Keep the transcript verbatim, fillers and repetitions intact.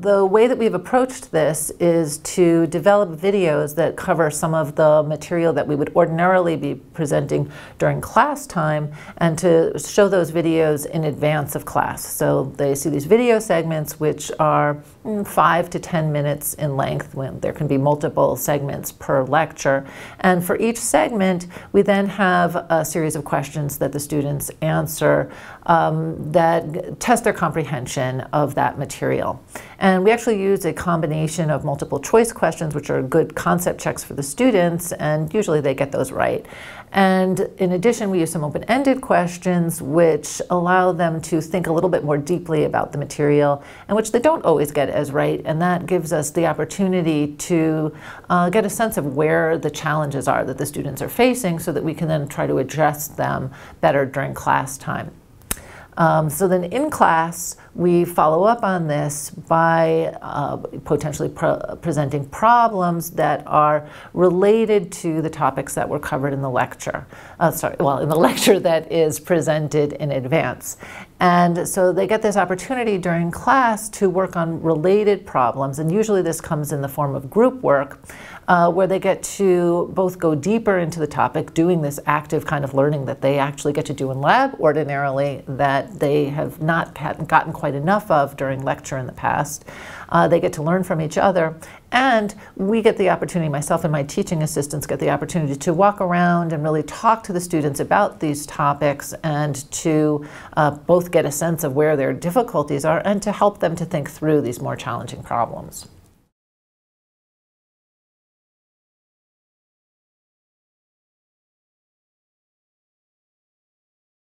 The way that we've approached this is to develop videos that cover some of the material that we would ordinarily be presenting during class time, and to show those videos in advance of class. So they see these video segments, which are five to ten minutes in length, when there can be multiple segments per lecture. And for each segment, we then have a series of questions that the students answer um, that test their comprehension of that material. And we actually use a combination of multiple choice questions, which are good concept checks for the students, and usually they get those right. And in addition, we use some open-ended questions, which allow them to think a little bit more deeply about the material, and which they don't always get as right. And that gives us the opportunity to uh, get a sense of where the challenges are that the students are facing, so that we can then try to address them better during class time. Um, so then in class, we follow up on this by uh, potentially pro presenting problems that are related to the topics that were covered in the lecture. Uh, sorry, well, in the lecture that is presented in advance. And so they get this opportunity during class to work on related problems, and usually this comes in the form of group work, uh, where they get to both go deeper into the topic, doing this active kind of learning that they actually get to do in lab ordinarily, that they have not gotten quite enough of during lecture in the past. Uh, they get to learn from each other, and we get the opportunity, myself and my teaching assistants get the opportunity to walk around and really talk to the students about these topics, and to uh, both get a sense of where their difficulties are and to help them to think through these more challenging problems.